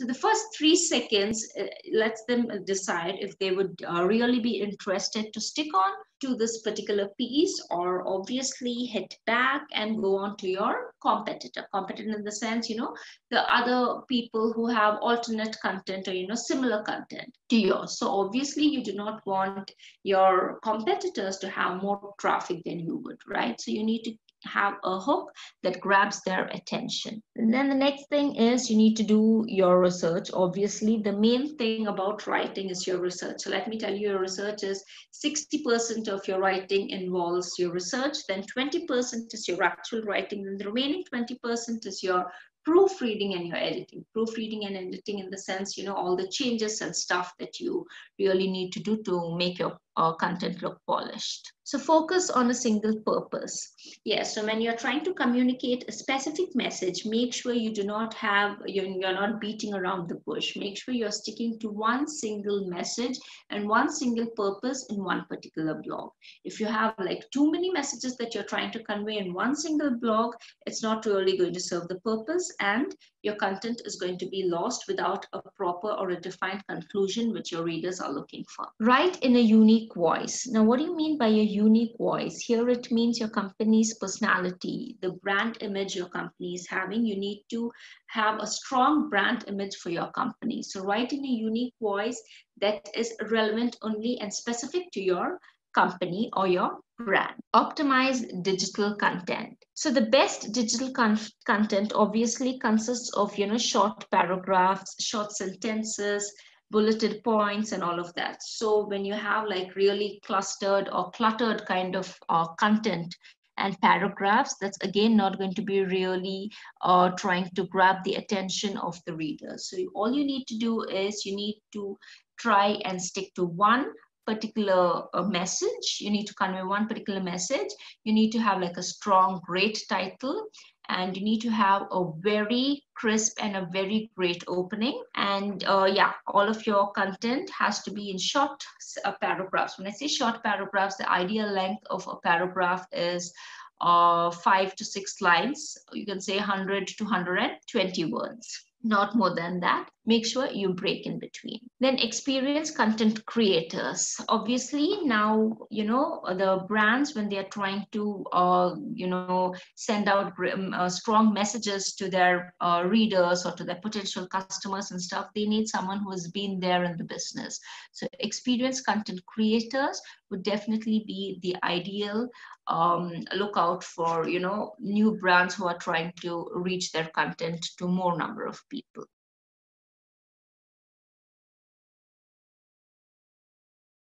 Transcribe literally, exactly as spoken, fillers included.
So the first three seconds uh, lets them decide if they would uh, really be interested to stick on to this particular piece or obviously head back and go on to your competitor. Competitor in the sense, you know, the other people who have alternate content or, you know, similar content to yours. So obviously you do not want your competitors to have more traffic than you would, right? So you need to have a hook that grabs their attention. And then the next thing is you need to do your research. Obviously, the main thing about writing is your research. So let me tell you, your research is sixty percent of your writing involves your research, then twenty percent is your actual writing, and the remaining twenty percent is your proofreading and your editing. Proofreading and editing in the sense, you know, all the changes and stuff that you really need to do to make your uh, content look polished. So focus on a single purpose. Yes, yeah, so when you're trying to communicate a specific message, make sure you do not have, you're, you're not beating around the bush. Make sure you're sticking to one single message and one single purpose in one particular blog. If you have like too many messages that you're trying to convey in one single blog, it's not really going to serve the purpose, and your content is going to be lost without a proper or a defined conclusion which your readers are looking for. Write in a unique voice. Now, what do you mean by a unique voice? Here it means your company's personality, the brand image your company is having. You need to have a strong brand image for your company. So write in a unique voice that is relevant only and specific to your company or your brand. Optimize digital content. So the best digital con content obviously consists of, you know, short paragraphs, short sentences, bulleted points and all of that. So when you have like really clustered or cluttered kind of uh, content and paragraphs, that's again not going to be really uh, trying to grab the attention of the reader. So all you need to do is you need to try and stick to one particular uh, message. You need to convey one particular message. You need to have like a strong, great title, and you need to have a very crisp and a very great opening. And uh, yeah, all of your content has to be in short uh, paragraphs. When I say short paragraphs, the ideal length of a paragraph is uh, five to six lines. You can say one hundred to one hundred twenty words. Not more than that. Make sure you break in between. Then experience content creators. Obviously, now, you know, the brands, when they are trying to, uh, you know, send out uh, strong messages to their uh, readers or to their potential customers and stuff, they need someone who has been there in the business. So experienced content creators would definitely be the ideal um, lookout for, you know, new brands who are trying to reach their content to more number of people.